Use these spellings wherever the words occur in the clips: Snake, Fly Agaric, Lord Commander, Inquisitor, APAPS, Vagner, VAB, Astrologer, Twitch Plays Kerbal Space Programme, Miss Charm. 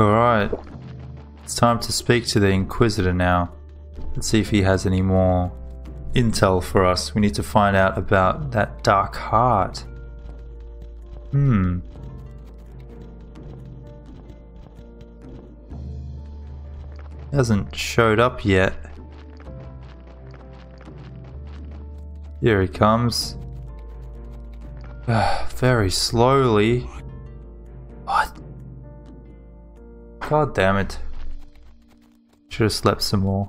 Alright, it's time to speak to the Inquisitor now. Let's see if he has any more intel for us. We need to find out about that dark heart. He hasn't showed up yet. Here he comes. Very slowly. What? God damn it. Should have slept some more.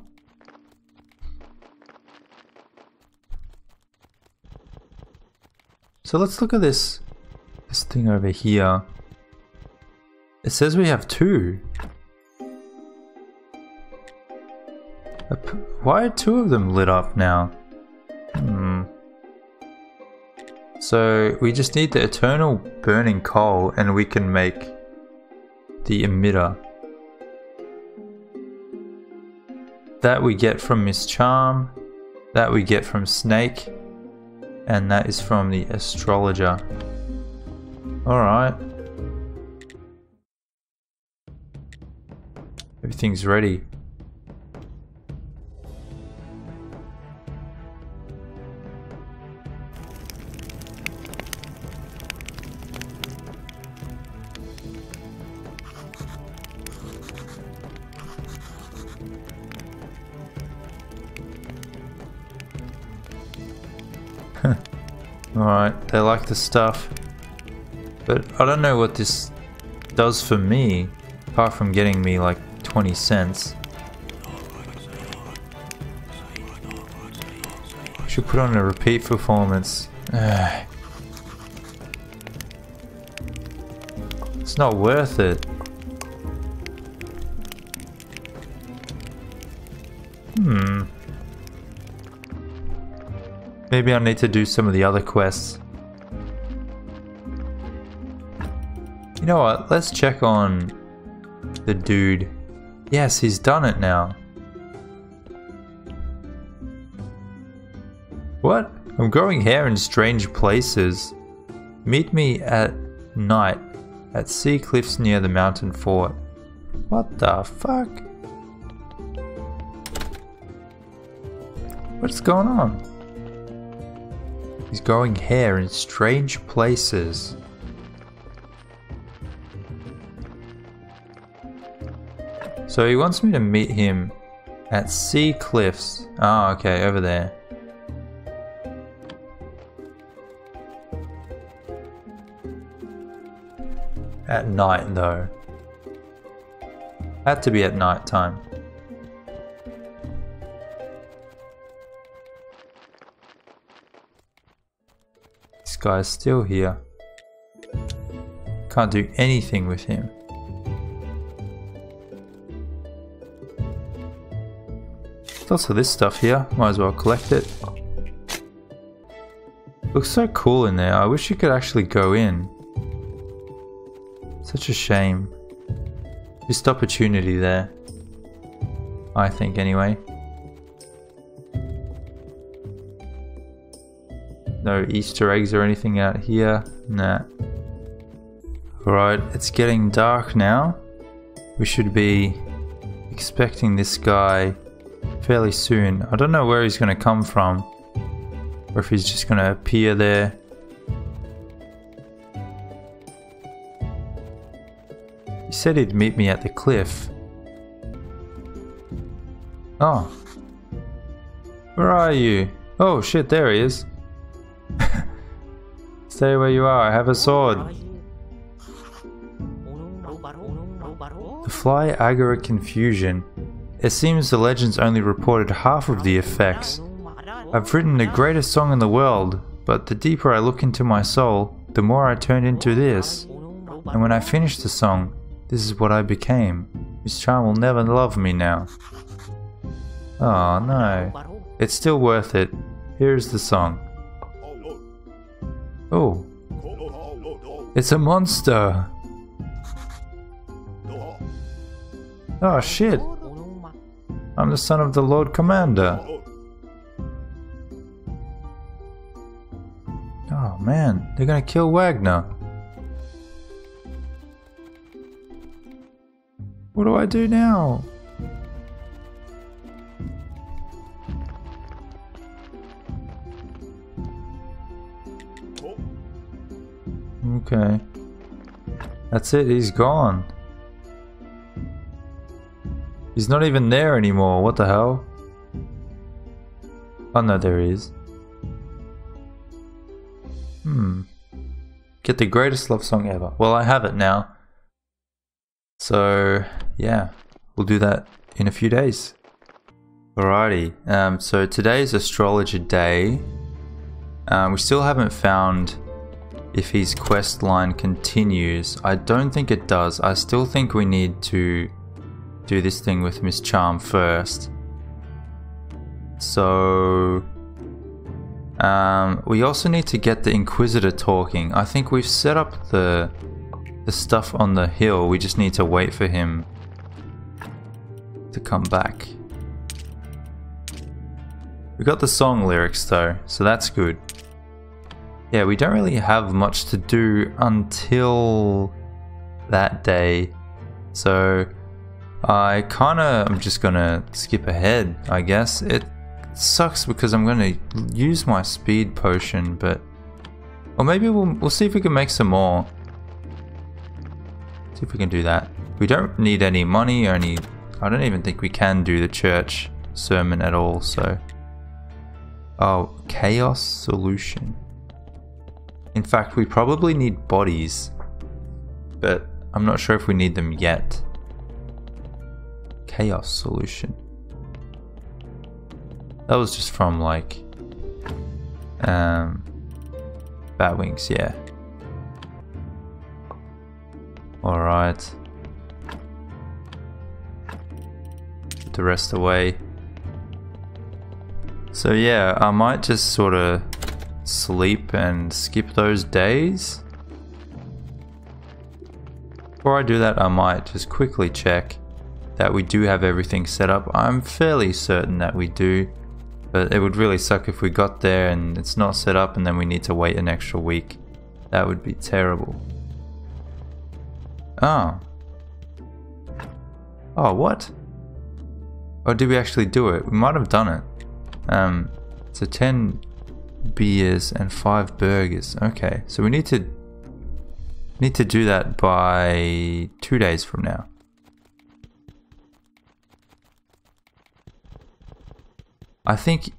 So let's look at this thing over here. It says we have two. Why are two of them lit up now? So we just need the eternal burning coal and we can make the emitter. That we get from Miss Charm, that we get from Snake, and that is from the Astrologer. Alright. Everything's ready. Alright, they like the stuff, but I don't know what this does for me, apart from getting me like 20 cents. I should put on a repeat performance. It's not worth it. Maybe I need to do some of the other quests. You know what? Let's check on the dude. Yes, he's done it now. What? I'm growing hair in strange places. Meet me at night at sea cliffs near the mountain fort. What the fuck? What's going on? He's growing hair in strange places. So he wants me to meet him at sea cliffs. Ah, okay, over there. At night though. Had to be at night time. Guy's still here. Can't do anything with him. There's also this stuff here. Might as well collect it. Looks so cool in there. I wish you could actually go in. Such a shame. Missed opportunity there. I think anyway. No Easter eggs or anything out here. Nah. Alright, it's getting dark now. We should be expecting this guy fairly soon. I don't know where he's going to come from. Or if he's just going to appear there. He said he'd meet me at the cliff. Oh. Where are you? Oh shit, there he is. Stay where you are, I have a sword. The Fly Agaric confusion. It seems the legends only reported half of the effects. I've written the greatest song in the world, but the deeper I look into my soul, the more I turned into this. And when I finished the song, this is what I became. Miss Charm will never love me now. Oh no. It's still worth it. Here is the song. Oh, it's a monster. Oh shit, I'm the son of the Lord Commander. Oh man, they're gonna kill Vagner. What do I do now? Okay. That's it, he's gone. He's not even there anymore, what the hell? Oh no, there he is. Get the greatest love song ever. Well, I have it now. So, yeah. We'll do that in a few days. Alrighty. So today's Astrologer Day. We still haven't found if his quest line continues. I don't think it does. I still think we need to do this thing with Miss Charm first. So we also need to get the Inquisitor talking. I think we've set up the stuff on the hill. We just need to wait for him to come back. We got the song lyrics though, so that's good. Yeah, we don't really have much to do until that day, so I kinda am just gonna skip ahead, I guess. It sucks because I'm gonna use my speed potion, but or maybe we'll see if we can make some more. See if we can do that. We don't need any money or any, I don't even think we can do the church sermon at all, so. Oh, chaos solution. In fact, we probably need bodies, but I'm not sure if we need them yet. Chaos solution. That was just from like Batwings, yeah. Alright. Put the rest away. So yeah, I might just sort of sleep and skip those days. Before I do that, I might just quickly check that we do have everything set up. I'm fairly certain that we do. But it would really suck if we got there and it's not set up and then we need to wait an extra week. That would be terrible. Oh. Oh, what? Oh, did we actually do it? We might have done it. So 10 beers and 5 burgers. Okay, so we need to do that by 2 days from now. I think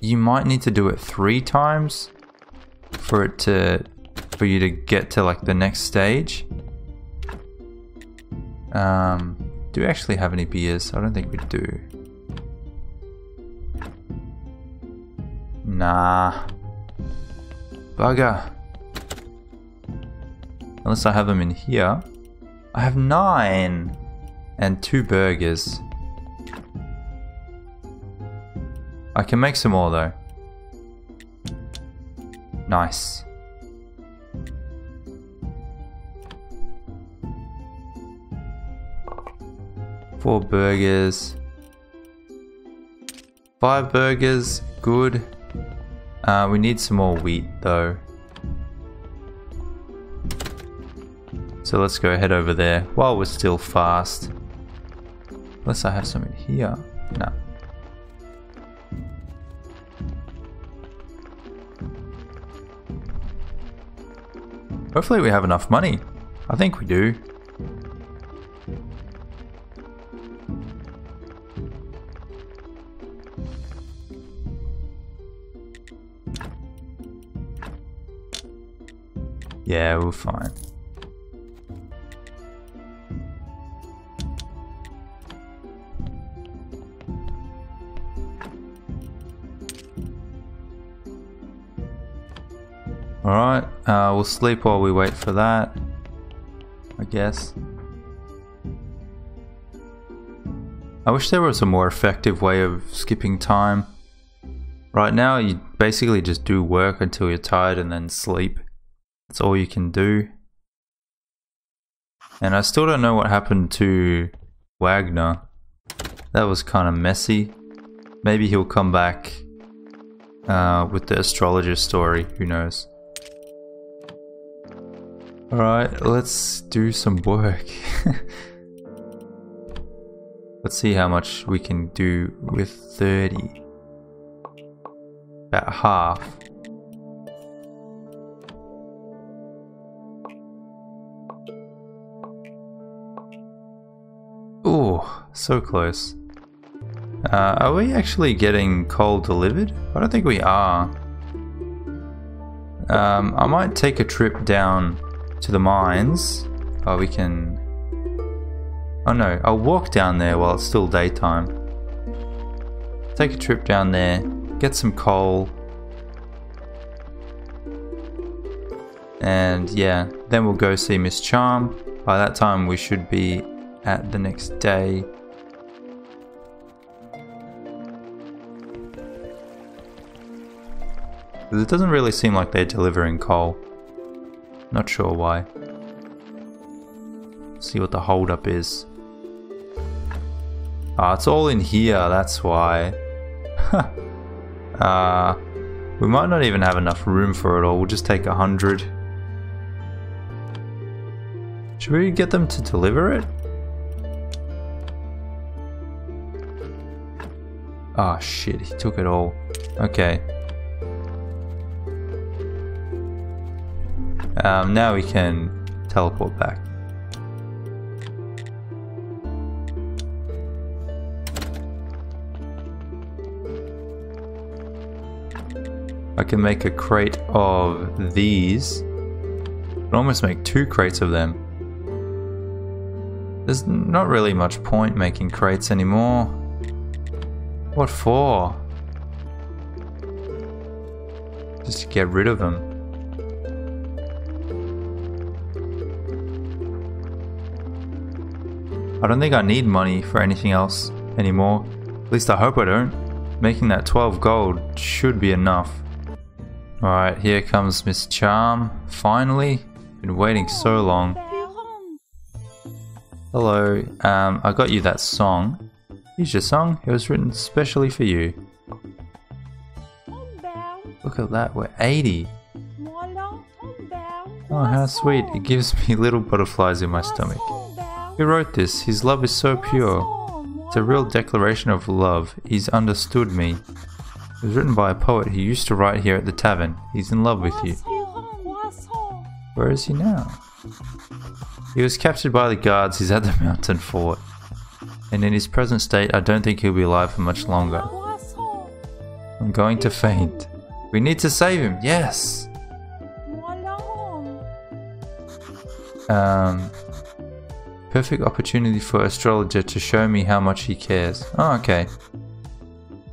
you might need to do it 3 times for it to, for you to get to like the next stage. Do we actually have any beers? I don't think we do. Nah. Bugger. Unless I have them in here. I have 9 and 2 burgers. I can make some more though. Nice. Four burgers. 5 burgers. Good. We need some more wheat though. So let's go head over there while we're still fast. Unless I have some in here. No. Hopefully we have enough money. I think we do. Yeah, we're fine. Alright, we'll sleep while we wait for that, I guess. I wish there was a more effective way of skipping time. Right now, you basically just do work until you're tired and then sleep. That's all you can do. And I still don't know what happened to Vagner. That was kind of messy. Maybe he'll come back with the Astrologer story, who knows. Alright, let's do some work. Let's see how much we can do with 30. About half. Ooh, so close. Are we actually getting coal delivered? I don't think we are. I might take a trip down to the mines. Oh, we can... Oh no, I'll walk down there while it's still daytime. Take a trip down there, get some coal. And yeah, then we'll go see Miss Charm. By that time we should be at the next day. It doesn't really seem like they're delivering coal. Not sure why. See what the holdup is. Ah, it's all in here, that's why. We might not even have enough room for it all. We'll just take 100. Should we get them to deliver it? Ah, shit, he took it all. Okay. Now we can teleport back. I can make a crate of these. I can almost make 2 crates of them. There's not really much point making crates anymore. What for? Just to get rid of them. I don't think I need money for anything else anymore. At least I hope I don't. Making that 12 gold should be enough. Alright, here comes Miss Charm. Finally. Been waiting so long. Hello. I got you that song. Here's your song. It was written specially for you. Look at that. We're 80. Oh, how sweet. It gives me little butterflies in my stomach. Who wrote this? His love is so pure. It's a real declaration of love. He's understood me. It was written by a poet who used to write here at the tavern. He's in love with you. Where is he now? He was captured by the guards. He's at the mountain fort. And in his present state, I don't think he'll be alive for much longer. I'm going to faint. We need to save him. Yes! Perfect opportunity for Astrologer to show me how much he cares. Oh, okay.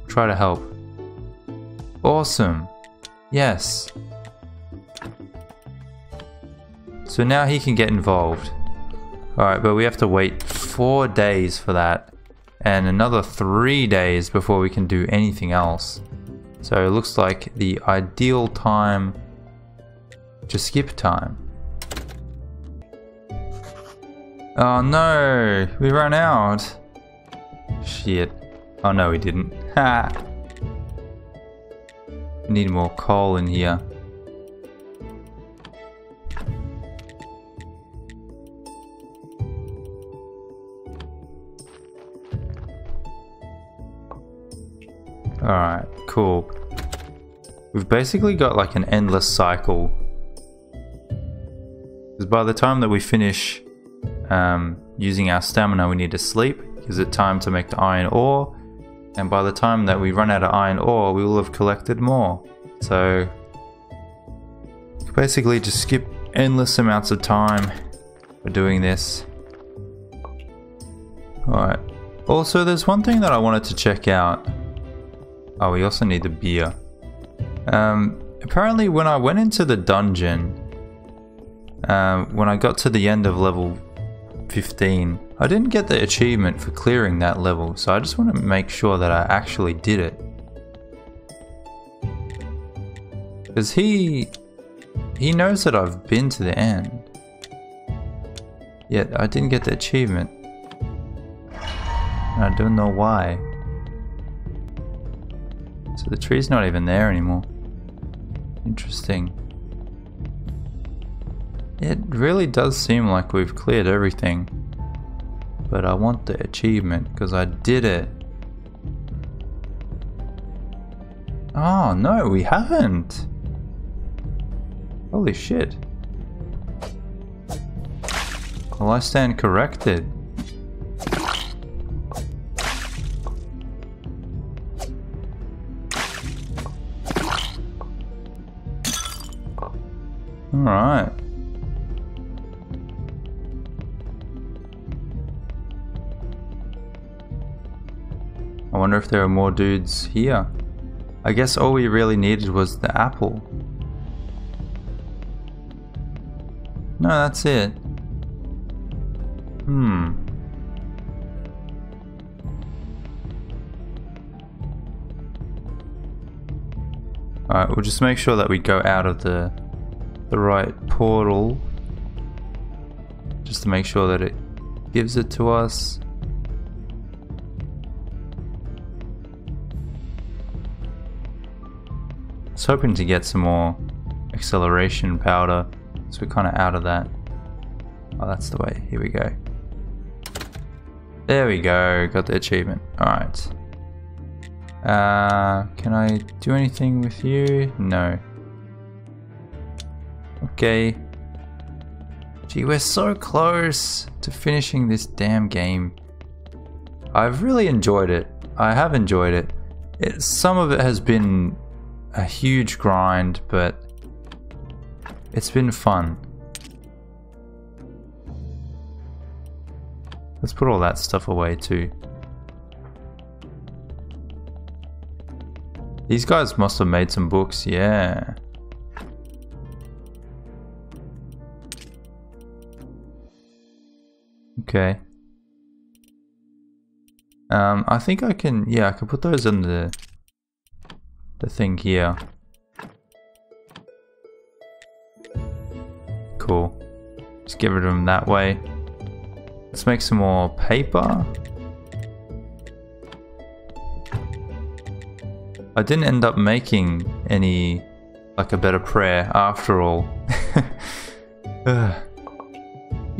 Try to help. Awesome. Yes. So now he can get involved. Alright, but we have to wait 4 days for that. And another 3 days before we can do anything else. So it looks like the ideal time to skip time. Oh no, we ran out. Shit. Oh no, we didn't. Ha! We need more coal in here. Alright, cool. We've basically got like an endless cycle. Because by the time that we finish using our stamina, we need to sleep. Gives it time to make the iron ore, and by the time that we run out of iron ore, we will have collected more. So basically just skip endless amounts of time for doing this. Alright, also there's one thing that I wanted to check out. Oh, we also need the beer. Apparently when I went into the dungeon, when I got to the end of level 15. I didn't get the achievement for clearing that level, so I just want to make sure that I actually did it. Because he knows that I've been to the end. Yet I didn't get the achievement. And I don't know why. So the tree's not even there anymore. Interesting. It really does seem like we've cleared everything. But I want the achievement because I did it. Oh no, we haven't. Holy shit. Well, I stand corrected. Alright. I wonder if there are more dudes here. I guess all we really needed was the apple. No, that's it. Alright, we'll just make sure that we go out of the right portal. Just to make sure that it gives it to us. I was hoping to get some more acceleration powder. So we're kind of out of that. Oh, that's the way. Here we go. There we go. Got the achievement. Alright. Can I do anything with you? No. Okay. Gee, we're so close to finishing this damn game. I've really enjoyed it. I have enjoyed it. Some of it has been a huge grind, but it's been fun. Let's put all that stuff away too. These guys must have made some books, yeah. Okay. I think I can, yeah, I can put those in the thing here. Cool. Just get rid of them that way. Let's make some more paper. I didn't end up making any, like, a better prayer after all. You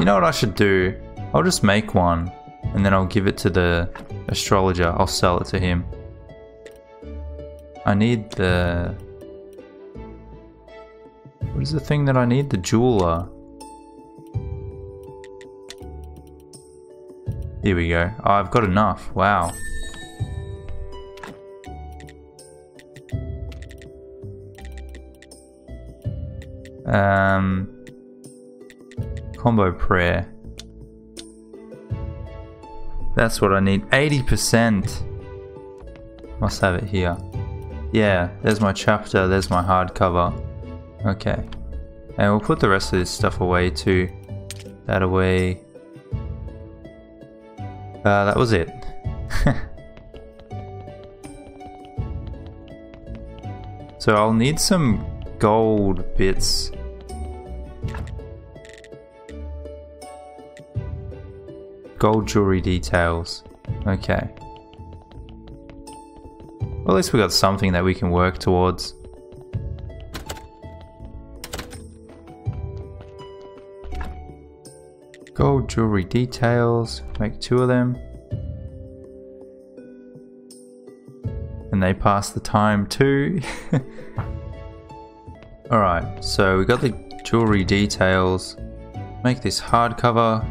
know what I should do? I'll just make one and then I'll give it to the astrologer. I'll sell it to him. I need the... What is the thing that I need? The jeweler. Here we go. Oh, I've got enough. Wow. Combo prayer. That's what I need. 80%. Must have it here. Yeah, there's my chapter. There's my hardcover. Okay. And we'll put the rest of this stuff away too. That away. That was it. So I'll need some gold bits. Gold jewelry details. Okay. Well, at least we got something that we can work towards. Gold jewelry details, make 2 of them. And they pass the time too. Alright, so we got the jewelry details. Make this hardcover,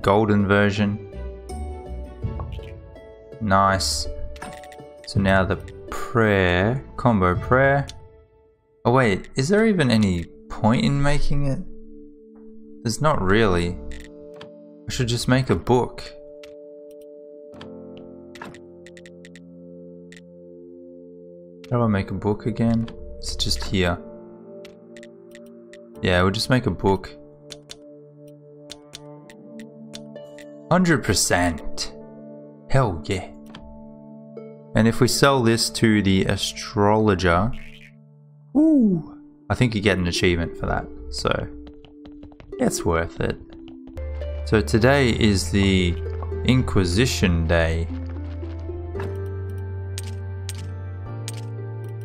golden version. Nice. So now the prayer, combo prayer. Oh wait, is there even any point in making it? There's not really. I should just make a book. How do I make a book again? It's just here. Yeah, we'll just make a book. 100%! Hell yeah! And if we sell this to the astrologer... Ooh! I think you get an achievement for that, so... It's worth it. So today is the Inquisition Day.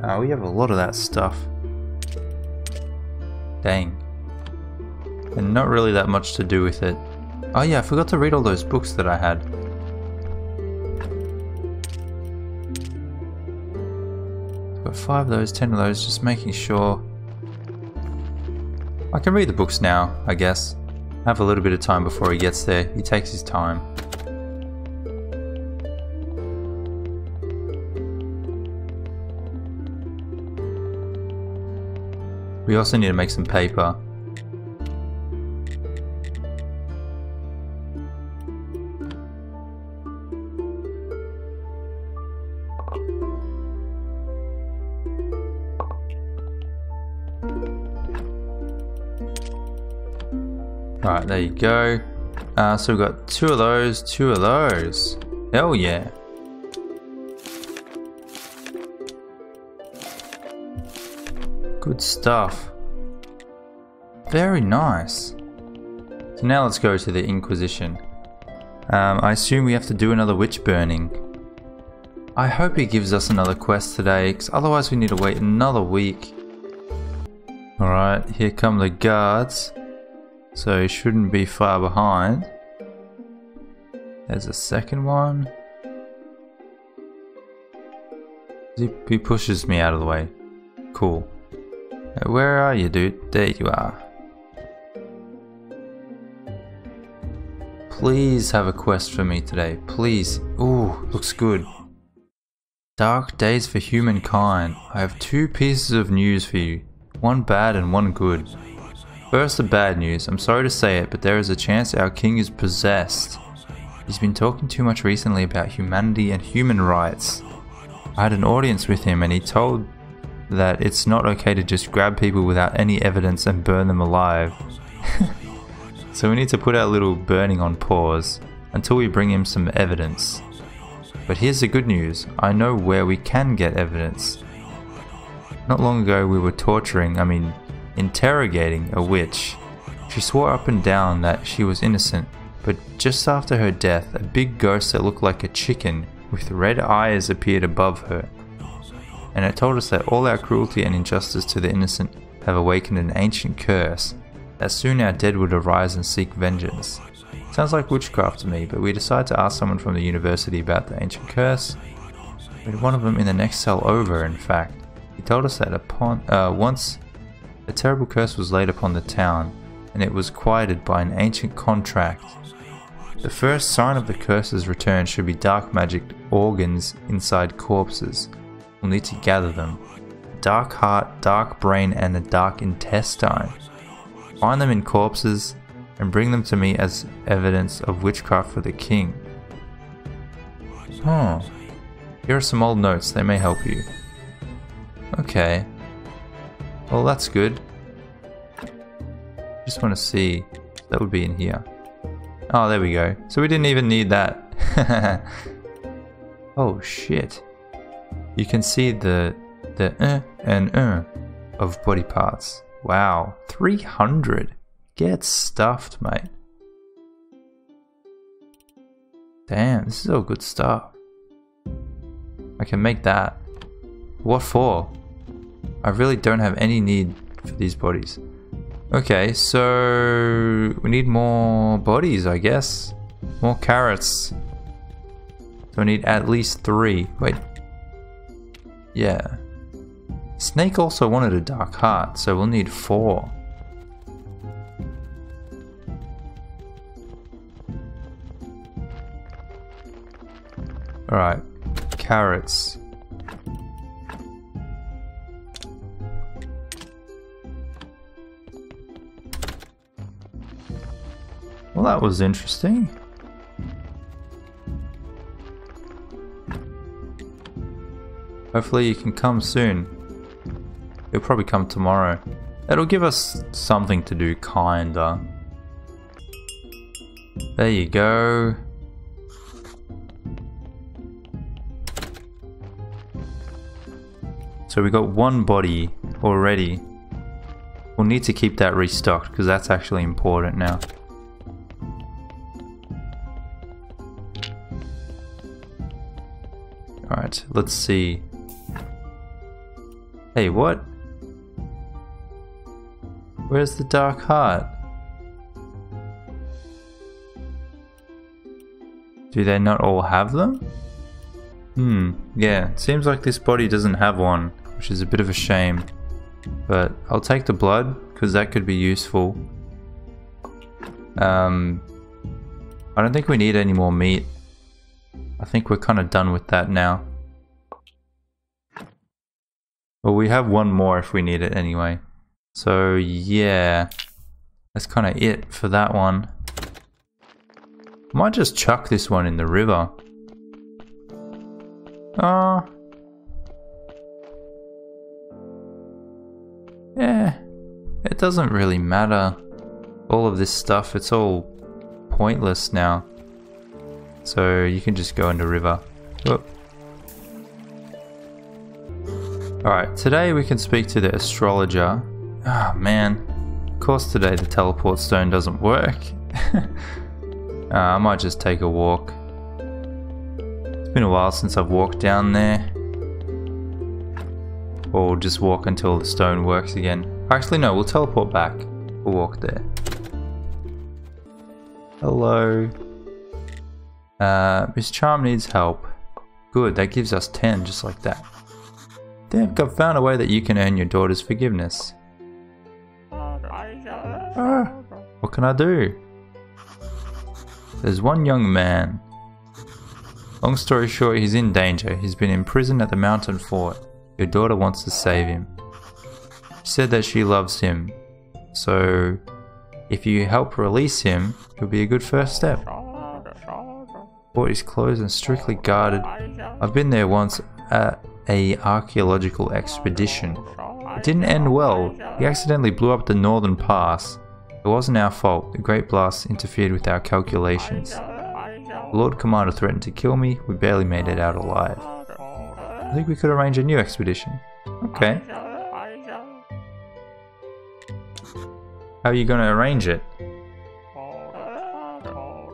Oh, we have a lot of that stuff. Dang. And not really that much to do with it. Oh yeah, I forgot to read all those books that I had. Got 5 of those, 10 of those, just making sure. I can read the books now, I guess. I have a little bit of time before he gets there. He takes his time. We also need to make some paper. Alright, there you go. So we've got 2 of those, 2 of those. Hell yeah. Good stuff. Very nice. So now let's go to the Inquisition. I assume we have to do another witch burning. I hope he gives us another quest today, because otherwise we need to wait another week. Alright, here come the guards. So he shouldn't be far behind. There's a second one. He pushes me out of the way. Cool. Now, where are you, dude? There you are. Please have a quest for me today. Please. Ooh, looks good. Dark days for humankind. I have 2 pieces of news for you. One bad and one good. First, the bad news. I'm sorry to say it, but there is a chance our king is possessed. He's been talking too much recently about humanity and human rights. I had an audience with him and he told that it's not okay to just grab people without any evidence and burn them alive. So we need to put our little burning on pause until we bring him some evidence. But here's the good news. I know where we can get evidence. Not long ago we were interrogating a witch. She swore up and down that she was innocent, but just after her death, a big ghost that looked like a chicken with red eyes appeared above her, and it told us that all our cruelty and injustice to the innocent have awakened an ancient curse, that soon our dead would arise and seek vengeance. Sounds like witchcraft to me, but we decided to ask someone from the university about the ancient curse. We had one of them in the next cell over, in fact. He told us that once a terrible curse was laid upon the town, and it was quieted by an ancient contract. The first sign of the curse's return should be dark magic organs inside corpses. We'll need to gather them. Dark heart, dark brain, and a dark intestine. Find them in corpses and bring them to me as evidence of witchcraft for the king. Oh, here are some old notes, they may help you. Okay. Well, that's good. Just want to see. That would be in here. Oh, there we go. So we didn't even need that. Oh, shit. You can see the and of body parts. Wow. 300. Get stuffed, mate. Damn, this is all good stuff. I can make that. What for? I really don't have any need for these bodies. Okay, so we need more bodies, I guess. More carrots. So we need at least 3. Wait. Yeah. Snake also wanted a dark heart, so we'll need 4. Alright. Carrots. Well, that was interesting. Hopefully you can come soon. You'll probably come tomorrow. That'll give us something to do, kinda. There you go. So we got 1 body already. We'll need to keep that restocked because that's actually important now. Alright, let's see. Hey, what? Where's the dark heart? Do they not all have them? Yeah, it seems like this body doesn't have one, which is a bit of a shame. But I'll take the blood, because that could be useful. I don't think we need any more meat. I think we're kind of done with that now. Well, we have one more if we need it anyway. So yeah, that's kind of it for that one. Might just chuck this one in the river. Yeah, it doesn't really matter. All of this stuff, it's all pointless now. So you can just go in the river. Whoop. Alright, today we can speak to the astrologer. Ah, man. Of course today the teleport stone doesn't work. I might just take a walk. It's been a while since I've walked down there. Or we'll just walk until the stone works again. Actually no, we'll teleport back. We'll walk there. Hello. Miss Charm needs help. Good, that gives us 10 just like that. Damn, I've found a way that you can earn your daughter's forgiveness. What can I do? There's one young man. Long story short, he's in danger. He's been imprisoned at the mountain fort. Your daughter wants to save him. She said that she loves him. So, if you help release him, it'll be a good first step. The fort is closed and strictly guarded. I've been there once at an archaeological expedition. It didn't end well. He accidentally blew up the northern pass. It wasn't our fault. The Great Blast interfered with our calculations. The Lord Commander threatened to kill me. We barely made it out alive. I think we could arrange a new expedition. Okay. How are you going to arrange it?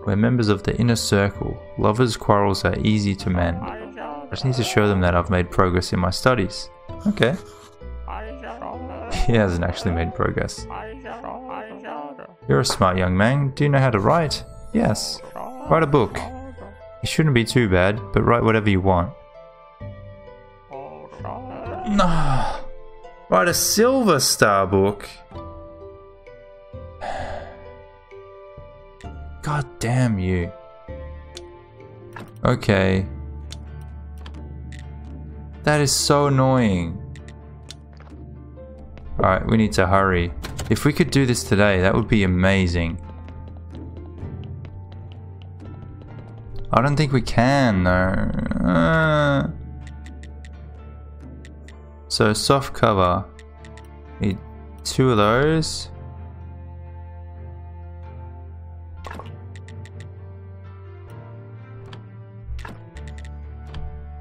We're members of the Inner Circle. Lovers' quarrels are easy to mend. I just need to show them that I've made progress in my studies. Okay. He hasn't actually made progress. You're a smart young man. Do you know how to write? Yes. Write a book. It shouldn't be too bad, but write whatever you want. No. Write a Silver Star book. God damn you. Okay. That is so annoying. Alright, we need to hurry. If we could do this today, that would be amazing. I don't think we can though. So soft cover. Need 2 of those.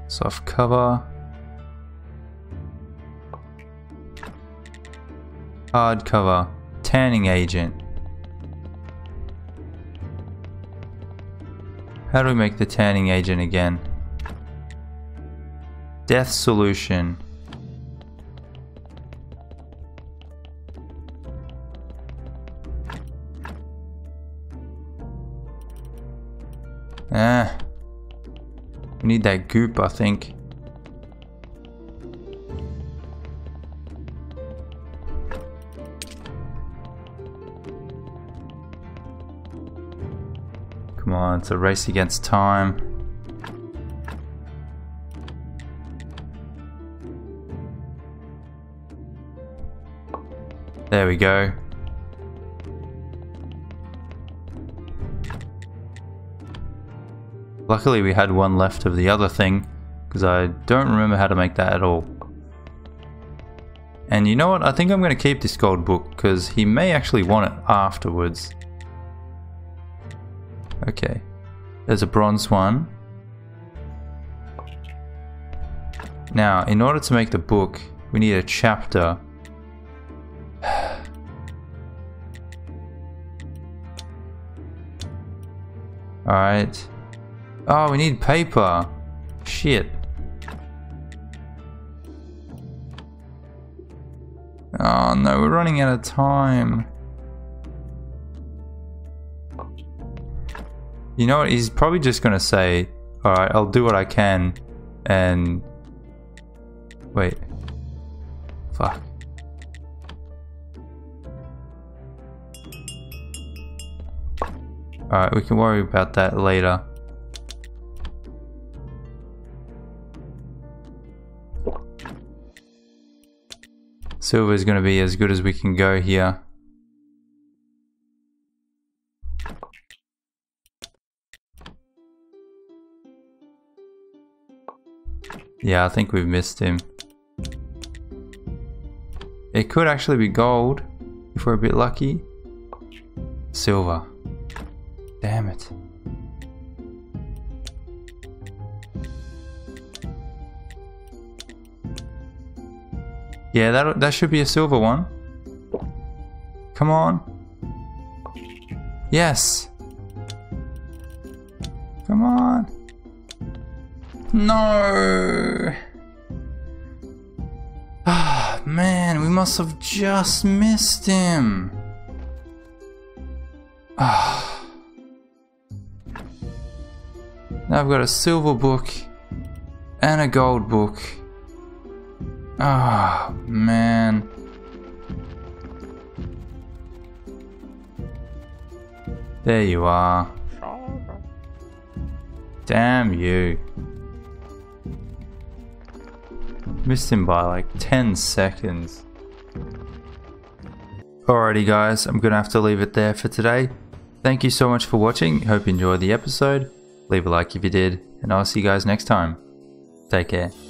Soft cover. Hard cover. Tanning agent. How do we make the tanning agent again? Death solution. We need that goop, I think. Come on, it's a race against time. There we go. Luckily we had one left of the other thing, because I don't remember how to make that at all. And you know what, I think I'm going to keep this gold book, because he may actually want it afterwards. Okay, there's a bronze one. Now, in order to make the book, we need a chapter. Alright. Oh, we need paper. Shit. Oh no, we're running out of time. You know what? He's probably just going to say, all right, I'll do what I can and... Wait. Fuck. All right, we can worry about that later. Silver is going to be as good as we can go here. Yeah, I think we've missed him. It could actually be gold if we're a bit lucky. Silver. Damn it. Yeah, that should be a silver one. Come on. Yes. Come on. No. Ah, man, we must have just missed him. Ah. Now I've got a silver book and a gold book. Ah, man. There you are. Damn you. Missed him by like 10 seconds. Alrighty guys, I'm gonna have to leave it there for today. Thank you so much for watching. Hope you enjoyed the episode. Leave a like if you did, and I'll see you guys next time. Take care.